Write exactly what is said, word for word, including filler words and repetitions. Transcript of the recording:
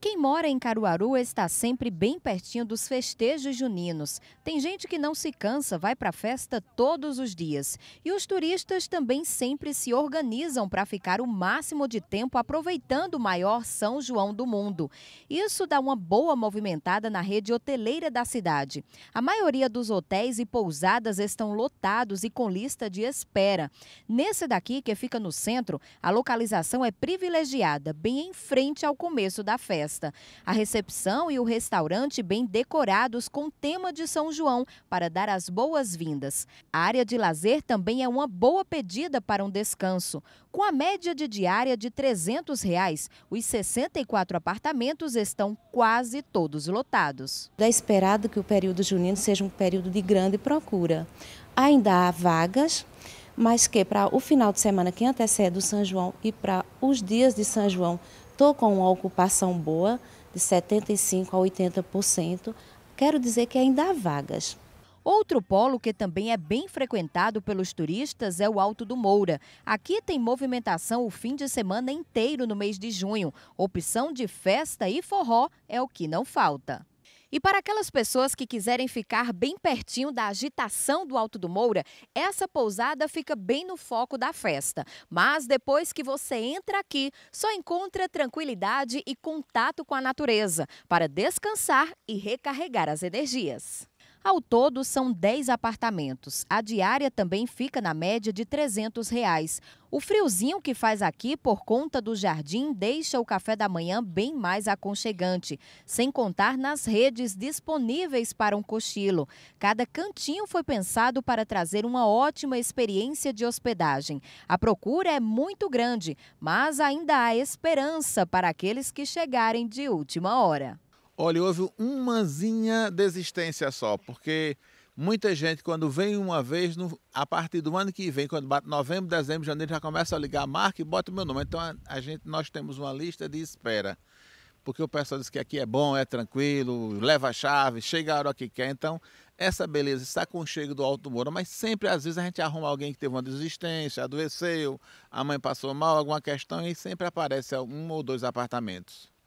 Quem mora em Caruaru está sempre bem pertinho dos festejos juninos. Tem gente que não se cansa, vai para a festa todos os dias. E os turistas também sempre se organizam para ficar o máximo de tempo aproveitando o maior São João do mundo. Isso dá uma boa movimentada na rede hoteleira da cidade. A maioria dos hotéis e pousadas estão lotados e com lista de espera. Nesse daqui, que fica no centro, a localização é privilegiada, bem em frente ao começo da festa. A recepção e o restaurante bem decorados com tema de São João para dar as boas-vindas. A área de lazer também é uma boa pedida para um descanso. Com a média de diária de trezentos reais, os sessenta e quatro apartamentos estão quase todos lotados. É esperado que o período junino seja um período de grande procura. Ainda há vagas, mas que para o final de semana que antecede o São João e para os dias de São João, estou com uma ocupação boa, de setenta e cinco por cento a oitenta por cento. Quero dizer que ainda há vagas. Outro polo que também é bem frequentado pelos turistas é o Alto do Moura. Aqui tem movimentação o fim de semana inteiro no mês de junho. Opção de festa e forró é o que não falta. E para aquelas pessoas que quiserem ficar bem pertinho da agitação do Alto do Moura, essa pousada fica bem no foco da festa. Mas depois que você entra aqui, só encontra tranquilidade e contato com a natureza para descansar e recarregar as energias. Ao todo, são dez apartamentos. A diária também fica na média de trezentos reais. O friozinho que faz aqui, por conta do jardim, deixa o café da manhã bem mais aconchegante, sem contar nas redes disponíveis para um cochilo. Cada cantinho foi pensado para trazer uma ótima experiência de hospedagem. A procura é muito grande, mas ainda há esperança para aqueles que chegarem de última hora. Olha, houve umazinha desistência só, porque muita gente, quando vem uma vez, no, a partir do ano que vem, quando bate novembro, dezembro, janeiro, já começa a ligar a marca e bota o meu nome. Então, a, a gente, nós temos uma lista de espera, porque o pessoal diz que aqui é bom, é tranquilo, leva a chave, chega a hora que quer. Então, essa beleza, esse aconchego do Alto do Moura, mas sempre, às vezes, a gente arruma alguém que teve uma desistência, adoeceu, a mãe passou mal, alguma questão, e sempre aparece um ou dois apartamentos.